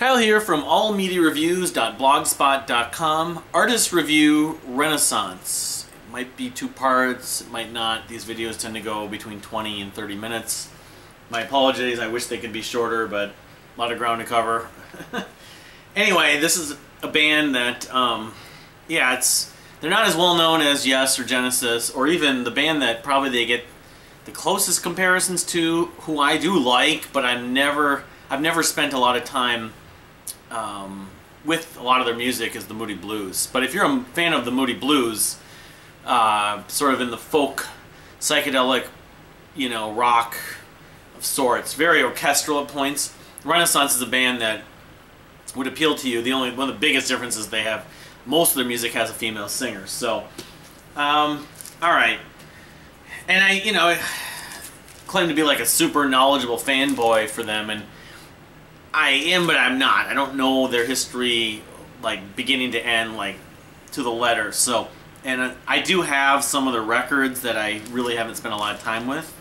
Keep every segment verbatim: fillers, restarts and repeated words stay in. Kyle here from all media reviews dot blogspot dot com. Artist Review Renaissance. It might be two parts, it might not. These videos tend to go between twenty and thirty minutes. My apologies, I wish they could be shorter, but a lot of ground to cover. Anyway, this is a band that, um, yeah, it's they're not as well known as Yes or Genesis, or even the band that probably they get the closest comparisons to, who I do like, but I've never, I've never spent a lot of time Um, with a lot of their music, is the Moody Blues. But if you're a fan of the Moody Blues, uh, sort of in the folk, psychedelic, you know, rock of sorts, very orchestral at points, Renaissance is a band that would appeal to you. The only one of the biggest differences they have, most of their music has a female singer. So, um, all right, and I, you know, I claim to be like a super knowledgeable fanboy for them, and I am, but I'm not. I don't know their history, like, beginning to end, like, to the letter. So, and I do have some of the records that I really haven't spent a lot of time with.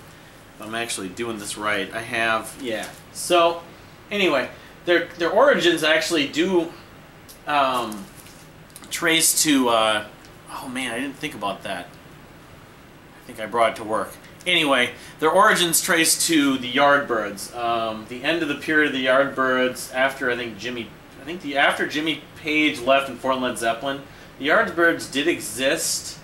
I'm actually doing this right. I have, yeah. So, anyway, their their origins actually do um, trace to, uh, oh man, I didn't think about that. I think I brought it to work. Anyway, their origins trace to the Yardbirds, um, the end of the period of the Yardbirds after I think Jimmy, I think the after Jimmy Page left and formed Led Zeppelin. The Yardbirds did exist,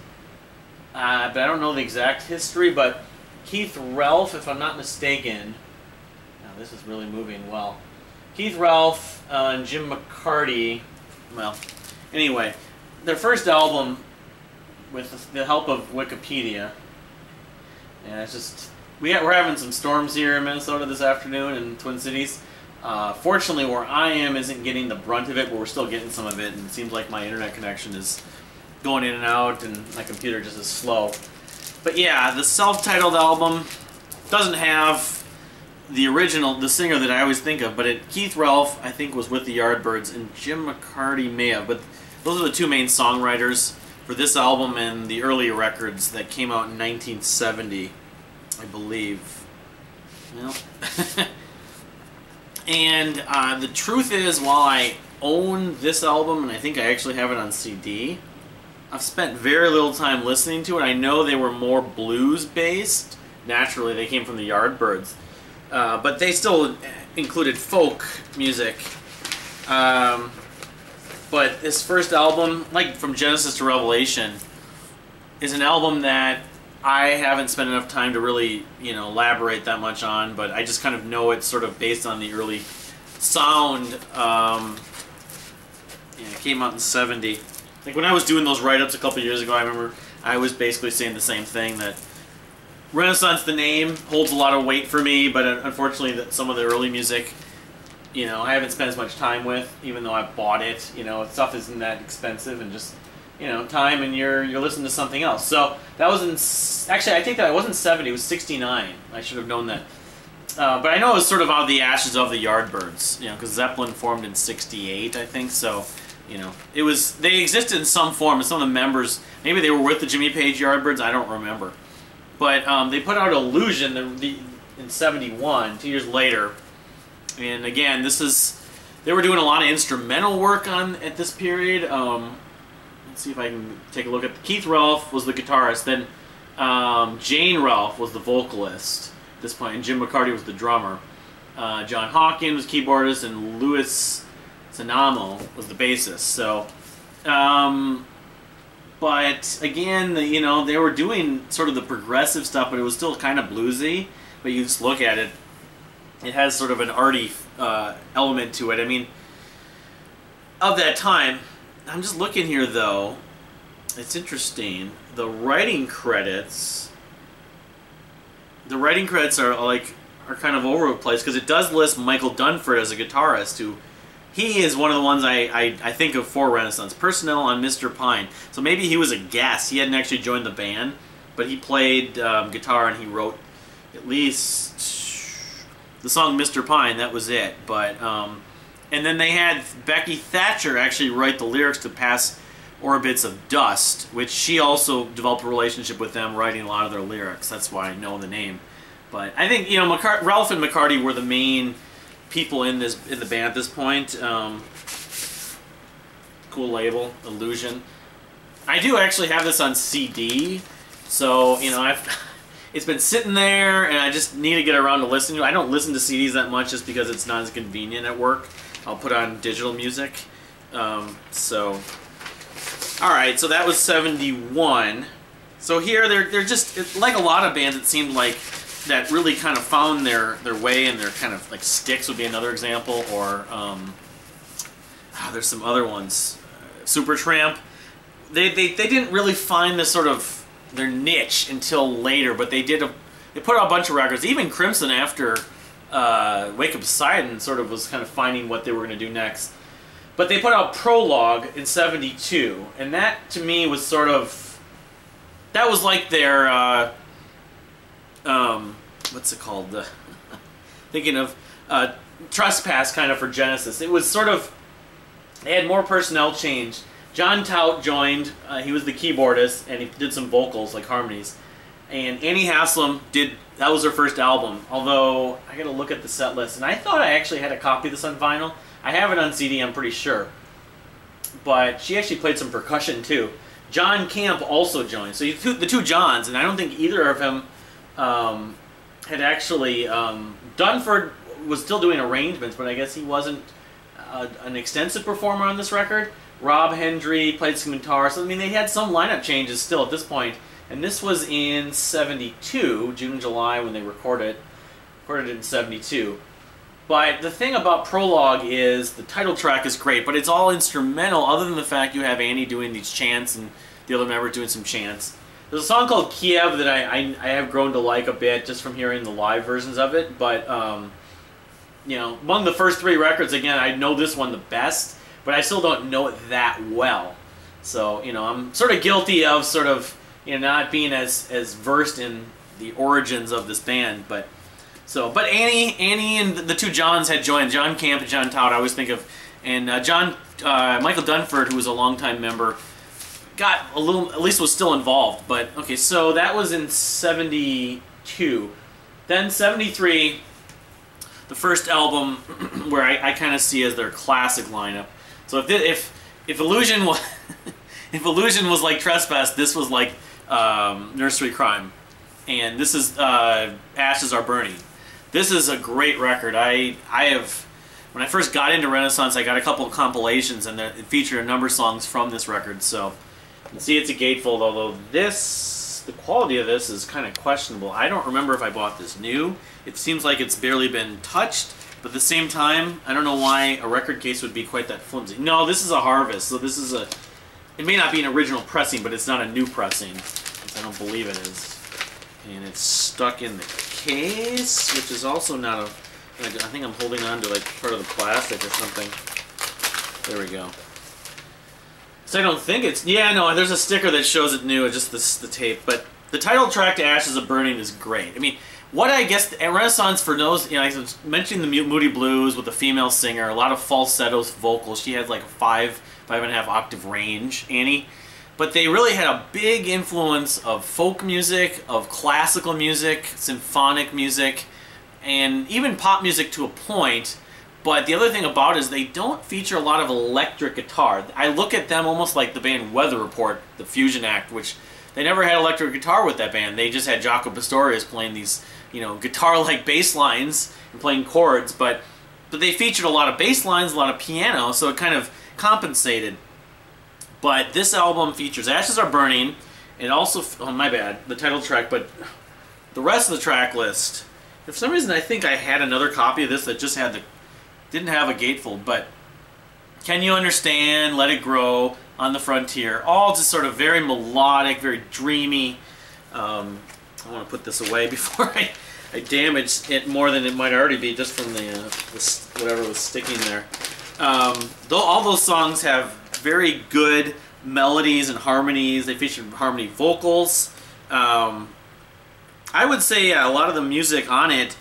uh, but I don't know the exact history. But Keith Relf, if I'm not mistaken, now this is really moving well. Keith Relf uh, and Jim McCarty. Well, anyway, their first album, with the help of Wikipedia. And it's just, we ha we're having some storms here in Minnesota this afternoon in Twin Cities. Uh, fortunately, where I am isn't getting the brunt of it, but we're still getting some of it. And it seems like my internet connection is going in and out, and my computer just is slow. But yeah, the self-titled album doesn't have the original, the singer that I always think of, but it, Keith Relf, I think, was with the Yardbirds, and Jim McCarty may have. But those are the two main songwriters for this album and the earlier records that came out in nineteen seventy, I believe. Well, and uh, the truth is, while I own this album, and I think I actually have it on C D, I've spent very little time listening to it. I know they were more blues-based. Naturally, they came from the Yardbirds. Uh, but they still included folk music. Um, But this first album, like from Genesis to Revelation, is an album that I haven't spent enough time to really, you know, elaborate that much on. But I just kind of know it's sort of based on the early sound. Um, yeah, it came out in seventy. Like when I was doing those write-ups a couple years ago, I remember I was basically saying the same thing, that Renaissance, the name, holds a lot of weight for me. But unfortunately, that some of the early music, you know, I haven't spent as much time with, even though I bought it. You know, stuff isn't that expensive, and just, you know, time, and you're you're listening to something else. So that was in, actually, I think that it wasn't seventy, it was sixty-nine. I should have known that. Uh, but I know it was sort of out of the ashes of the Yardbirds, you know, because Zeppelin formed in sixty-eight, I think. So, you know, it was, they existed in some form, and some of the members, maybe they were with the Jimmy Page Yardbirds, I don't remember. But um, they put out Illusion the, the, in seventy-one, two years later. And again, this is, they were doing a lot of instrumental work on at this period. Um, let's see if I can take a look at, Keith Relf was the guitarist, then um, Jane Relf was the vocalist at this point, and Jim McCarty was the drummer. Uh, John Hawkins was keyboardist, and Louis Cennamo was the bassist. So, um, but again, you know, they were doing sort of the progressive stuff, but it was still kind of bluesy. But you just look at it, it has sort of an arty uh, element to it. I mean, of that time, I'm just looking here though. It's interesting. The writing credits, the writing credits are like are kind of all over the place, because it does list Michael Dunford as a guitarist, who he is one of the ones I, I I think of for Renaissance personnel on Mister Pine. So maybe he was a guest. He hadn't actually joined the band, but he played um, guitar and he wrote at least the song Mister Pine, that was it. But um, and then they had Becky Thatcher actually write the lyrics to Past Orbits of Dust, which she also developed a relationship with them, writing a lot of their lyrics. That's why I know the name. But I think, you know, McCart Relf and McCarty were the main people in this in the band at this point. Um, cool label, Illusion. I do actually have this on C D, so you know I've it's been sitting there, and I just need to get around to listening to it. I don't listen to C Ds that much just because it's not as convenient at work. I'll put on digital music. Um, so, all right, so that was seventy-one. So here they're they're just it, like a lot of bands. It seemed like that really kind of found their their way, and they're kind of like Styx would be another example, or um, oh, there's some other ones. Supertramp. They they they didn't really find this sort of their niche until later, but they did a they put out a bunch of records. Even Crimson after uh, Wake Up Poseidon sort of was kind of finding what they were going to do next. But they put out Prologue in seventy-two, and that to me was sort of, that was like their, uh, um, what's it called? The, thinking of uh, Trespass kind of for Genesis. It was sort of, they had more personnel change. John Tout joined, uh, he was the keyboardist, and he did some vocals, like harmonies. And Annie Haslam did, that was her first album, although I gotta look at the set list, and I thought I actually had a copy of this on vinyl. I have it on C D, I'm pretty sure. But she actually played some percussion too. John Camp also joined. So you two, the two Johns, and I don't think either of them um, had actually... Um, Dunford was still doing arrangements, but I guess he wasn't uh, an extensive performer on this record. Rob Hendry played some guitar. So, I mean, they had some lineup changes still at this point. And this was in seventy-two, June and July, when they recorded, recorded it in seventy-two. But the thing about Prologue is the title track is great, but it's all instrumental other than the fact you have Annie doing these chants and the other member doing some chants. There's a song called Kiev that I, I, I have grown to like a bit just from hearing the live versions of it, but um, you know, among the first three records, again, I know this one the best, but I still don't know it that well. So, you know, I'm sort of guilty of sort of, you know, not being as, as versed in the origins of this band, but So, but Annie, Annie, and the two Johns had joined, John Camp and John Tout. I always think of, and uh, John uh, Michael Dunford, who was a longtime member, got a little, at least was still involved. But okay, so that was in seventy-two. Then seventy-three, the first album, where I, I kind of see as their classic lineup. So if if if Illusion was if Illusion was like Trespass, this was like um, Nursery Crime, and this is uh, Ashes Are Burning. This is a great record. I I have, when I first got into Renaissance, I got a couple of compilations, and it featured a number of songs from this record. So, you can see it's a gatefold, although this, the quality of this is kind of questionable. I don't remember if I bought this new. It seems like it's barely been touched, but at the same time, I don't know why a record case would be quite that flimsy. No, this is a Harvest, so this is a, it may not be an original pressing, but it's not a new pressing, because I don't believe it is. And it's stuck in the case, which is also not a... I think I'm holding on to like part of the plastic or something. There we go. So I don't think it's... Yeah, no, there's a sticker that shows it new, just the, the tape. But the title track to Ashes Are Burning is great. I mean, what I guess... At Renaissance, for those... You know, I was mentioning the Moody Blues with the female singer, a lot of falsettos, vocals. She had like a five, five and a half octave range, Annie. But they really had a big influence of folk music, of classical music, symphonic music, and even pop music to a point. But the other thing about it is they don't feature a lot of electric guitar. I look at them almost like the band Weather Report, the fusion act, which they never had electric guitar with that band. They just had Jaco Pastorius playing these, you know, guitar-like bass lines and playing chords. But, but they featured a lot of bass lines, a lot of piano, so it kind of compensated. But this album features Ashes Are Burning, and also, oh my bad, the title track, but the rest of the track list. For some reason I think I had another copy of this that just had the, didn't have a gatefold, but Can You Understand, Let It Grow, On the Frontier, all just sort of very melodic, very dreamy. Um, I want to put this away before I, I damage it more than it might already be just from the, uh, the whatever was sticking there. Um, though all those songs have very good melodies and harmonies. They featured harmony vocals. Um, I would say yeah, a lot of the music on it.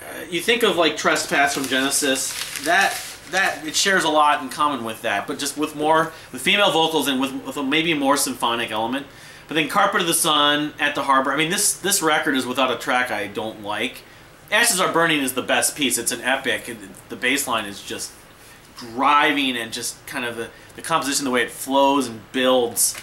Uh, you think of like Trespass from Genesis. That that it shares a lot in common with that, but just with more with female vocals and with, with a maybe more symphonic element. But then Carpet of the Sun, At the Harbor. I mean, this this record is without a track I don't like. Ashes Are Burning is the best piece. It's an epic. The bass line is just driving, and just kind of the, the composition, the way it flows and builds.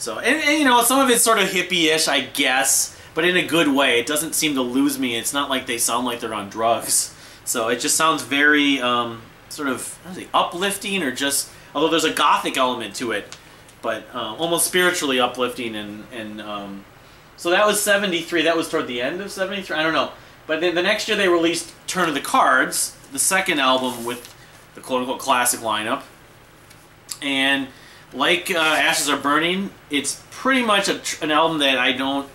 So, and, and you know, some of it's sort of hippie-ish, I guess, but in a good way. It doesn't seem to lose me. It's not like they sound like they're on drugs. So it just sounds very um, sort of, I don't know, uplifting, or just, although there's a gothic element to it, but uh, almost spiritually uplifting. And, and um, so that was seventy-three. That was toward the end of seventy-three. I don't know. But then the next year they released Turn of the Cards, the second album with the quote-unquote classic lineup. And like uh, Ashes Are Burning, it's pretty much a tr an album that I don't...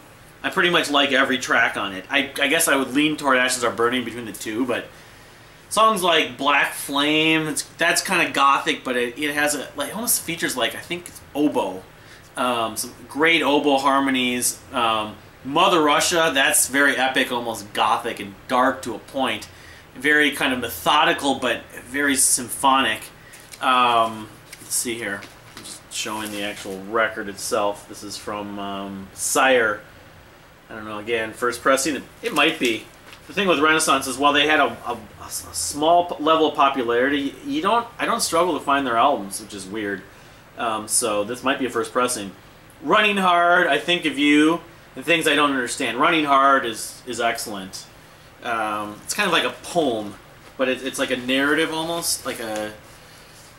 I pretty much like every track on it. I, I guess I would lean toward Ashes Are Burning between the two, but songs like Black Flame, it's, that's kind of gothic, but it, it has a... like almost features like, I think it's oboe. Um, some great oboe harmonies. Um, Mother Russia, that's very epic, almost gothic and dark to a point. Very kind of methodical, but very symphonic. Um, let's see here. I'm just showing the actual record itself. This is from um, Sire. I don't know, again, first pressing. It, it might be. The thing with Renaissance is, while they had a, a, a small level of popularity, you don't, I don't struggle to find their albums, which is weird. Um, so this might be a first pressing. Running Hard, I Think of You, and Things I Don't Understand. Running Hard is, is excellent. Um, it's kind of like a poem, but it, it's like a narrative almost, like a,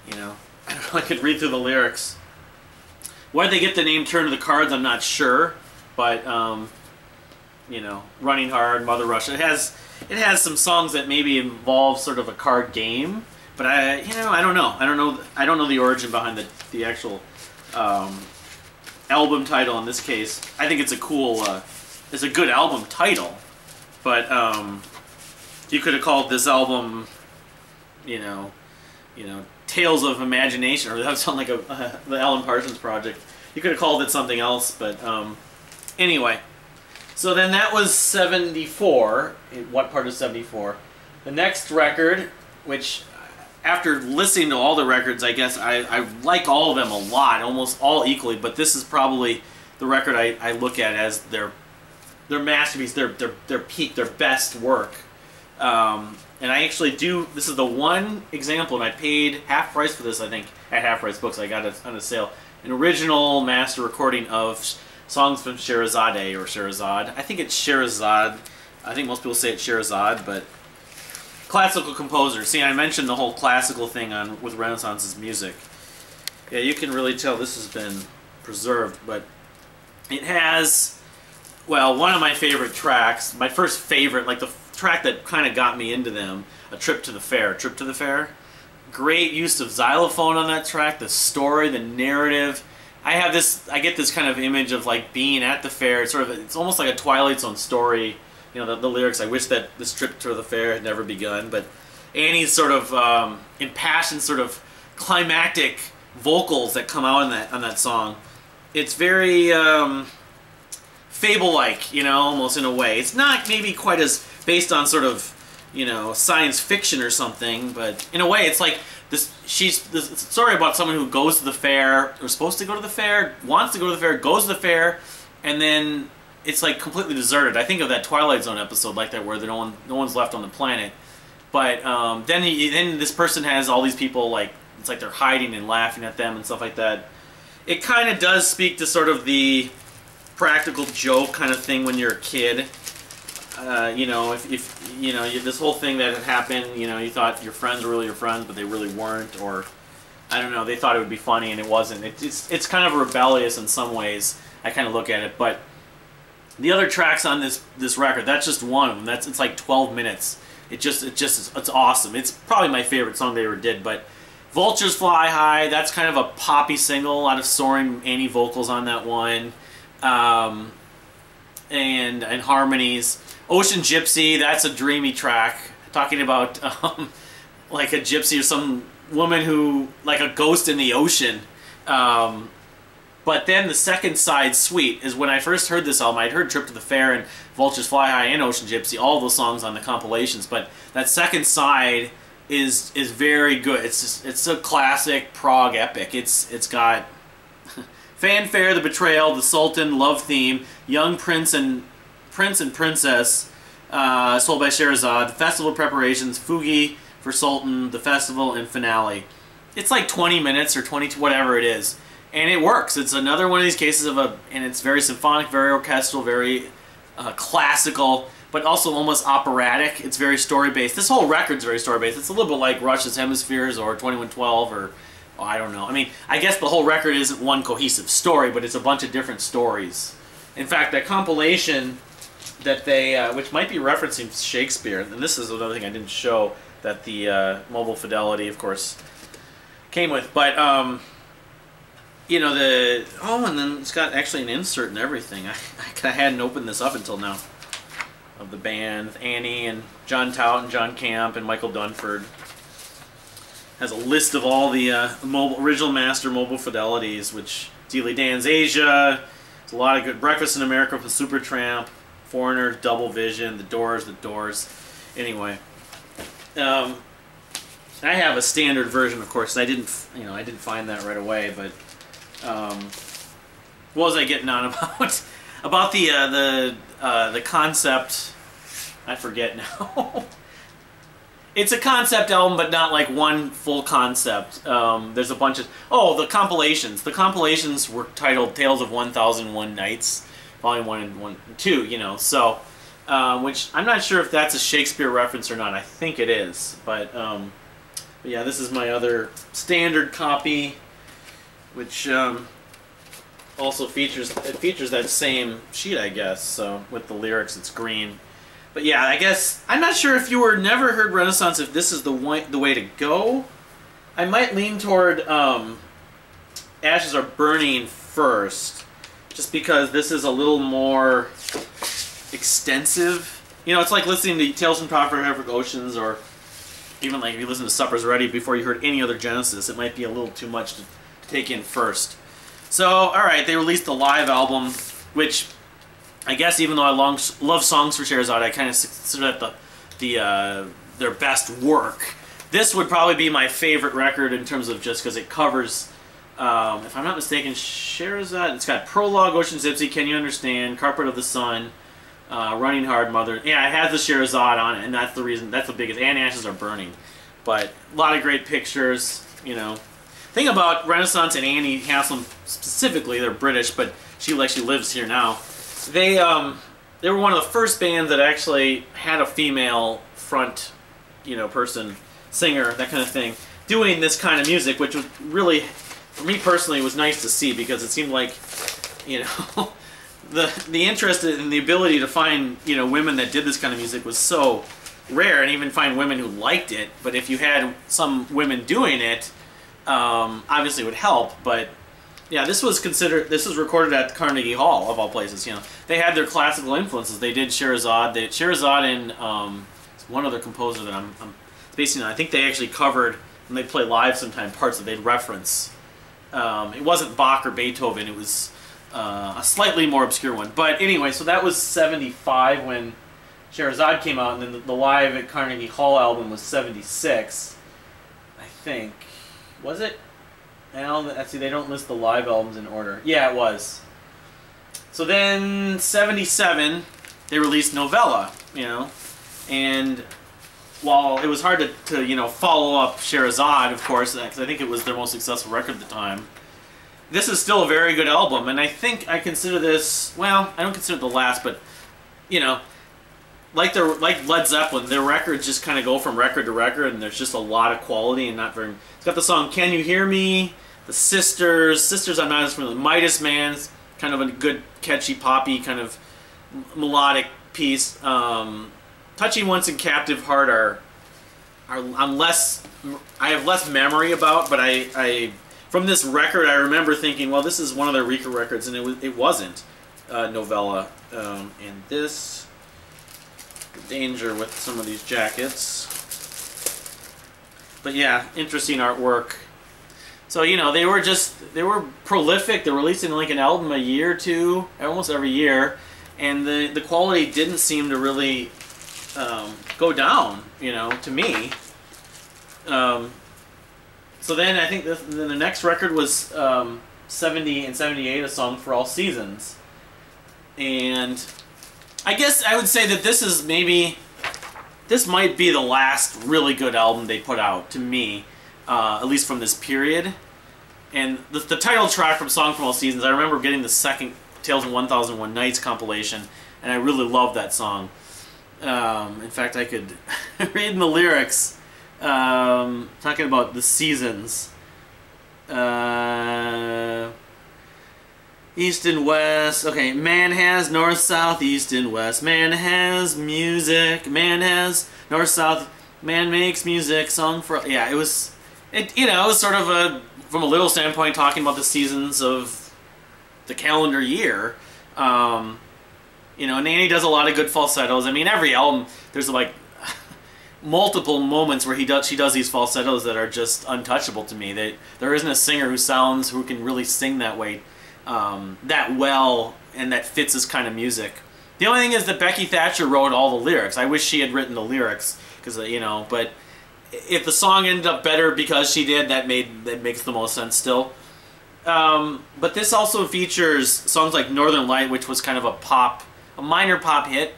you know, I don't know, I could read through the lyrics. Why did they get the name Turn of the Cards, I'm not sure, but, um, you know, Running Hard, Mother Russia, it has, it has some songs that maybe involve sort of a card game, but I, you know, I don't know, I don't know, I don't know the origin behind the, the actual, um, album title in this case. I think it's a cool, uh, it's a good album title. But um, you could have called this album, you know, you know, Tales of Imagination, or that would sound like a uh, the Alan Parsons Project. You could have called it something else, but um, anyway. So then that was seventy-four. What part of seventy-four? The next record, which after listening to all the records, I guess I, I like all of them a lot, almost all equally. But this is probably the record I, I look at as their. Their masterpiece, their, their, their peak, their best work. Um, and I actually do, this is the one example, and I paid half price for this, I think, at Half Price Books. I got it on a sale. An original master recording of songs from Scheherazade, or Scheherazade. I think it's Scheherazade. I think most people say it's Scheherazade, but classical composer. See, I mentioned the whole classical thing on with Renaissance's music. Yeah, you can really tell this has been preserved, but it has... Well, one of my favorite tracks, my first favorite, like the track that kind of got me into them, A Trip to the Fair. Trip to the Fair. Great use of xylophone on that track, the story, the narrative. I have this, I get this kind of image of like being at the fair. It's sort of, it's almost like a Twilight Zone story. You know, the, the lyrics, I wish that this trip to the fair had never begun. But Annie's sort of um, impassioned, sort of climactic vocals that come out on that, on that song. It's very... Um, fable-like, you know, almost in a way. It's not maybe quite as based on sort of, you know, science fiction or something, but in a way it's like this, she's, this story about someone who goes to the fair, or supposed to go to the fair, wants to go to the fair, goes to the fair, and then it's like completely deserted. I think of that Twilight Zone episode like that where no one, no one's left on the planet. But um, then, he, then this person has all these people, like, it's like they're hiding and laughing at them and stuff like that. It kind of does speak to sort of the practical joke kind of thing when you're a kid. Uh, you know, if, if you know, you, this whole thing that had happened, you know, you thought your friends were really your friends, but they really weren't, or, I don't know, they thought it would be funny and it wasn't. It, it's, it's kind of rebellious in some ways, I kind of look at it, but the other tracks on this, this record, that's just one of them. That's, it's like twelve minutes. It just, it just is, it's awesome. It's probably my favorite song they ever did, but Vultures Fly High, that's kind of a poppy single, a lot of soaring Annie vocals on that one. Um, and and harmonies. Ocean Gypsy, that's a dreamy track, talking about um, like a gypsy or some woman who, like a ghost in the ocean. Um, but then the second side suite is when I first heard this album. I'd heard Trip to the Fair and Vultures Fly High and Ocean Gypsy, all those songs on the compilations, but that second side is is very good. It's just, it's a classic prog epic. It's it's got Fanfare, The Betrayal, The Sultan, Love Theme, Young Prince and Prince and Princess, uh, Sold by Scheherazade, the festival preparations, Fugi for Sultan, the festival, and finale. It's like twenty minutes or twenty, whatever it is. And it works. It's another one of these cases of a, and it's very symphonic, very orchestral, very uh, classical, but also almost operatic. It's very story-based. This whole record's very story-based. It's a little bit like Rush's Hemispheres or twenty-one twelve or, oh, I don't know. I mean, I guess the whole record isn't one cohesive story, but it's a bunch of different stories. In fact, that compilation that they, uh, which might be referencing Shakespeare, and this is another thing I didn't show that the uh, Mobile Fidelity, of course, came with, but, um, you know, the, oh, and then it's got actually an insert and everything. I, I hadn't opened this up until now. Of the band, Annie and John Tout and John Camp and Michael Dunford. Has a list of all the uh, mobile, original master Mobile Fidelities, which Steely Dan's Asia, there's a lot of good, Breakfast in America with Supertramp, Foreigner, Double Vision, The Doors, The Doors. Anyway, um, I have a standard version, of course. I didn't, you know, I didn't find that right away, but um, what was I getting on about? About the uh, the uh, the concept, I forget now. It's a concept album, but not like one full concept. Um, there's a bunch of oh, the compilations. The compilations were titled "Tales of one thousand and one Nights," Volume One and One and Two. You know, so uh, which I'm not sure if that's a Shakespeare reference or not. I think it is, but, um, but yeah, this is my other standard copy, which. Um, Also features it features that same sheet, I guess. So with the lyrics, it's green. But yeah, I guess I'm not sure if you were never heard Renaissance. If this is the way the way to go, I might lean toward um, Ashes Are Burning first, just because this is a little more extensive. You know, it's like listening to Tales from Proper Oceans, or even like if you listen to Supper's Ready before you heard any other Genesis, it might be a little too much to take in first. So, alright, they released the live album, which I guess even though I long, love Songs for Scheherazade, I kind of consider that the, the, uh, their best work. This would probably be my favorite record in terms of just because it covers, um, if I'm not mistaken, Scheherazade. It's got Prologue, Ocean's Ipsy, Can You Understand, Carpet of the Sun, uh, Running Hard, Mother. Yeah, it has the Scheherazade on it, and that's the reason, that's the biggest, and Ashes Are Burning. But a lot of great pictures, you know. Thing about Renaissance and Annie Haslam specifically, they're British, but she actually lives here now. They um, they were one of the first bands that actually had a female front, you know, person, singer, that kind of thing, doing this kind of music, which was really, for me personally, was nice to see because it seemed like, you know, the the interest and the ability to find, you know, women that did this kind of music was so rare, and even find women who liked it. But if you had some women doing it. Um, obviously would help, but yeah, this was considered, this was recorded at Carnegie Hall, of all places, you know. They had their classical influences. They did Scheherazade, they Scheherazade and um, one other composer that I'm, I'm basing on. I think they actually covered, and they play live sometimes, parts that they'd reference. Um, it wasn't Bach or Beethoven, it was uh, a slightly more obscure one. But anyway, so that was seventy-five when Scheherazade came out, and then the, the live at Carnegie Hall album was seventy-six, I think. Was it? I don't, see, they don't list the live albums in order. Yeah, it was. So then, seventy-seven, they released Novella, you know. And while it was hard to, to you know, follow up Scheherazade, of course, because I think it was their most successful record at the time, this is still a very good album. And I think I consider this, well, I don't consider it the last, but, you know, like their, like Led Zeppelin, their records just kind of go from record to record, and there's just a lot of quality and not very... It's got the song Can You Hear Me, The Sisters, Sisters I'm not as familiar with, Midas Man's, kind of a good, catchy, poppy, kind of melodic piece. Um, Touching Once and Captive Heart are, are I'm less, I have less memory about, but I, I, from this record I remember thinking, well, this is one of their weaker records, and it, was, it wasn't uh, Novella. Um, and this, the danger with some of these jackets. But yeah, interesting artwork. So, you know, they were just, they were prolific. They were releasing like an album a year or two, almost every year. And the, the quality didn't seem to really um, go down, you know, to me. Um, so then I think the, then the next record was um, seventy and seventy-eight, A Song for All Seasons. And I guess I would say that this is maybe, this might be the last really good album they put out, to me, uh, at least from this period. And the, the title track from Song for All Seasons, I remember getting the second Tales of one thousand and one Nights compilation, and I really loved that song. Um, in fact, I could read in the lyrics, um, talking about the seasons. Uh, east and west, okay, man has north, south, east and west. Man has music, man has north, south, man makes music, song for... Yeah, it was, it you know, it was sort of a, from a little standpoint, talking about the seasons of the calendar year. Um, you know, and Annie does a lot of good falsettos. I mean, every album, there's like multiple moments where he does, she does these falsettos that are just untouchable to me. That there isn't a singer who sounds, who can really sing that way, um, that well, and that fits this kind of music. The only thing is that Becky Thatcher wrote all the lyrics. I wish she had written the lyrics, because you know. But if the song ended up better because she did, that made that makes the most sense still. Um, but this also features songs like Northern Light, which was kind of a pop, a minor pop hit.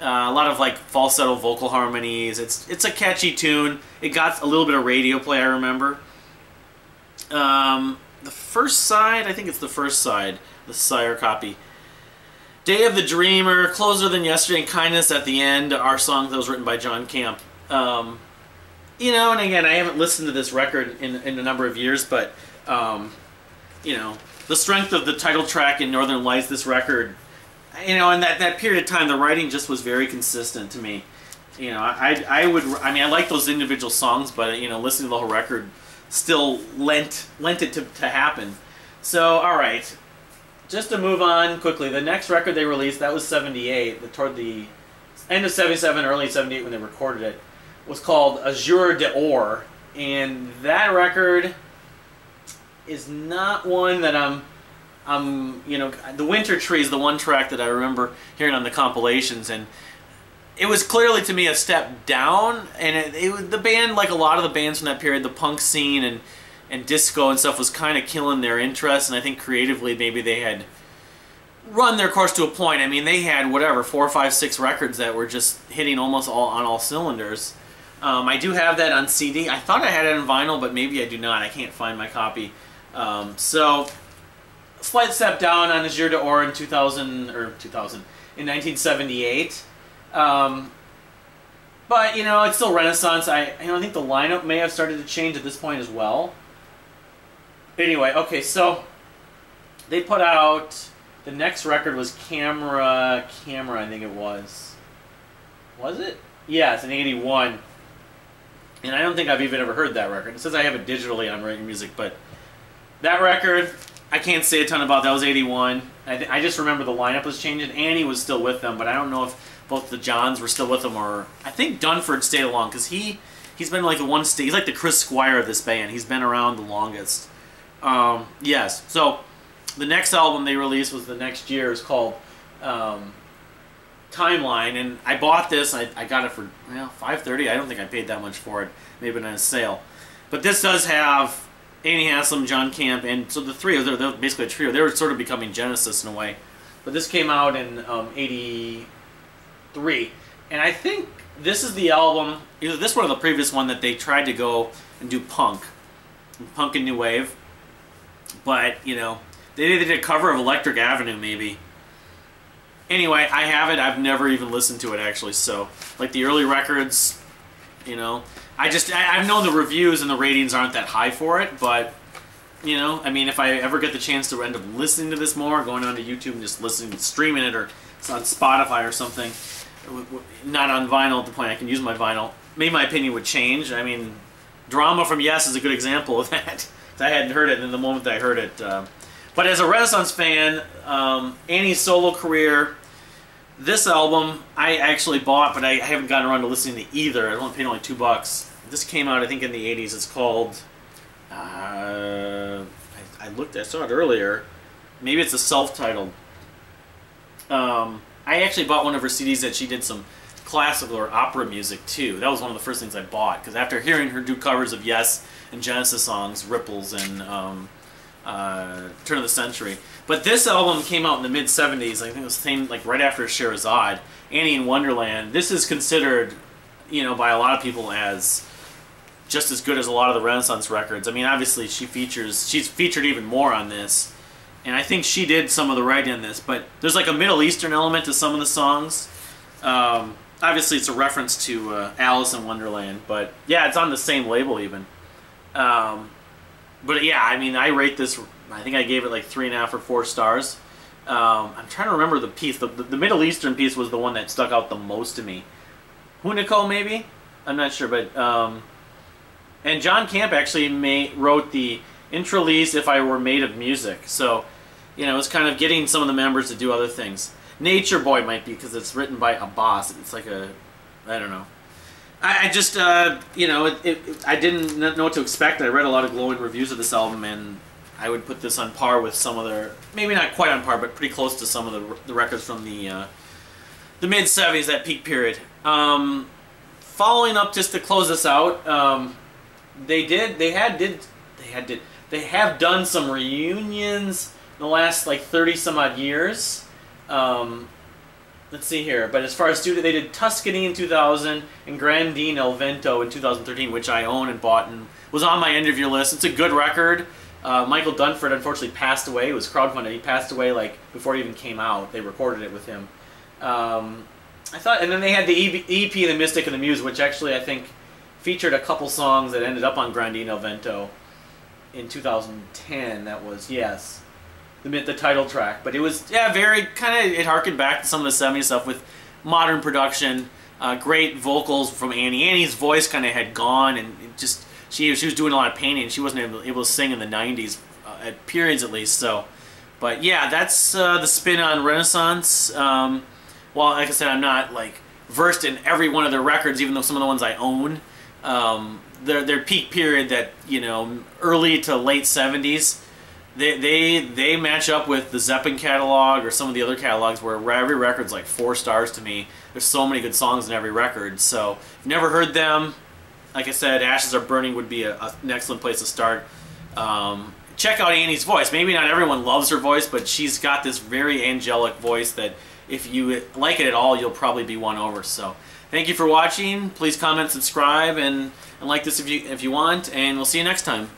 Uh, a lot of like falsetto vocal harmonies. It's it's a catchy tune. It got a little bit of radio play, I remember. Um, the first side, I think it's the first side, the Sire copy. Day of the Dreamer, Closer Than Yesterday, and Kindness at the End are songs that was written by John Camp. Um, you know, and again, I haven't listened to this record in, in a number of years, but, um, you know, the strength of the title track in Northern Lights, this record... You know, in that, that period of time, the writing just was very consistent to me. You know, I, I would, I mean, I like those individual songs, but, you know, listening to the whole record still lent, lent it to, to happen. So, all right, just to move on quickly, the next record they released, that was seventy-eight, the, toward the end of seventy-seven, early seventy-eight when they recorded it, was called Azure D'Or, and that record is not one that I'm... Um, you know, The Winter Tree is the one track that I remember hearing on the compilations, and it was clearly to me a step down. And it, it was the band, like a lot of the bands from that period, the punk scene and and disco and stuff was kind of killing their interest. And I think creatively, maybe they had run their course to a point. I mean, they had whatever four, five, six records that were just hitting almost all on all cylinders. Um, I do have that on C D. I thought I had it on vinyl, but maybe I do not. I can't find my copy. Um, so. Slight step down on Azure D'Or in two thousand or two thousand in nineteen seventy-eight, um, but you know it's still Renaissance. I you know I think the lineup may have started to change at this point as well. Anyway, okay, so they put out the next record was Camera Camera. I think it was. Was it? Yeah, it's in eighty-one, and I don't think I've even ever heard that record. It says I have it digitally on Writing Music, but that record. I can't say a ton about that. It was eighty-one. I, th I just remember the lineup was changing. Annie was still with them, but I don't know if both the Johns were still with them or... I think Dunford stayed along because he, he's been like the one... He's like the Chris Squire of this band. He's been around the longest. Um, yes. So the next album they released was the next year. It's called um, Timeline. And I bought this. I, I got it for well, five dollars and thirty cents. I don't think I paid that much for it. Maybe not a sale. But this does have... Annie Haslam, John Camp, and so the three of them, they're basically a trio. They were sort of becoming Genesis in a way. But this came out in um, eighty-three. And I think this is the album, either this one or the previous one, that they tried to go and do punk. Punk and new wave. But, you know, they did a cover of Electric Avenue, maybe. Anyway, I have it. I've never even listened to it, actually. So, like the early records, you know... I just, I, I've known the reviews and the ratings aren't that high for it, but, you know, I mean, if I ever get the chance to end up listening to this more, going onto YouTube and just listening, streaming it, or it's on Spotify or something, not on vinyl at the point I can use my vinyl, maybe my opinion would change. I mean, Drama from Yes is a good example of that. I hadn't heard it, and the moment that I heard it. Um, but as a Renaissance fan, um, Annie's solo career... This album I actually bought, but I haven't gotten around to listening to either. I only paid only two bucks. This came out, I think, in the eighties. It's called. Uh, I, I looked. I saw it earlier. Maybe it's a self-titled. Um, I actually bought one of her C Ds that she did some classical or opera music too. That was one of the first things I bought because after hearing her do covers of Yes and Genesis songs, Ripples and um, uh, turn of the century. But this album came out in the mid seventies. I think it was the same, like right after Scheherazade, Annie in Wonderland. This is considered, you know, by a lot of people as just as good as a lot of the Renaissance records. I mean, obviously she features, she's featured even more on this. And I think she did some of the writing in this, but there's like a Middle Eastern element to some of the songs. Um, obviously, it's a reference to uh, Alice in Wonderland, but yeah, it's on the same label even. Um, but yeah, I mean, I rate this, I think I gave it like three and a half or four stars. Um, I'm trying to remember the piece. The, the, the Middle Eastern piece was the one that stuck out the most to me. Hunako, maybe? I'm not sure, but... Um, and John Camp actually made, wrote the Intralise If I Were Made of Music. So, you know, it's kind of getting some of the members to do other things. Nature Boy might be, because it's written by Abbas. It's like a, I don't know. I, I just, uh, you know, it, it, I didn't know what to expect. I read a lot of glowing reviews of this album, and I would put this on par with some other, maybe not quite on par, but pretty close to some of the, the records from the, uh, the mid seventies, that peak period. Um, following up, just to close this out, um, they did, they had, did, they had, did, they have done some reunions in the last like thirty some odd years. Um, let's see here. But as far as studio, they did Tuscany in two thousand and Grandine il Vento in two thousand thirteen, which I own and bought and was on my interview list. It's a good record. Uh, Michael Dunford unfortunately passed away. It was crowdfunded. He passed away like before it even came out. They recorded it with him. Um, I thought, and then they had the E P, The Mystic and the Muse, which actually I think featured a couple songs that ended up on Grandine il Vento. In two thousand ten, that was Yes, the the title track. But it was, yeah, very kind of, it harkened back to some of the seventies stuff with modern production, uh, great vocals from Annie. Annie's voice kind of had gone, and it just she she was doing a lot of painting. She wasn't able, able to sing in the nineties, uh, at periods at least. So, but yeah, that's uh, the spin on Renaissance. Um, well, like I said, I'm not like versed in every one of their records, even though some of the ones I own. Um, Their, their peak period, that, you know, early to late seventies, they, they they match up with the Zeppelin catalog or some of the other catalogs where every record's like four stars to me. There's so many good songs in every record. So if you've never heard them, like I said, Ashes Are Burning would be a, a, an excellent place to start. Um, check out Annie's voice. Maybe not everyone loves her voice, but she's got this very angelic voice that if you like it at all, you'll probably be won over. So thank you for watching. Please comment, subscribe, and... and like this if you if you want, and we'll see you next time.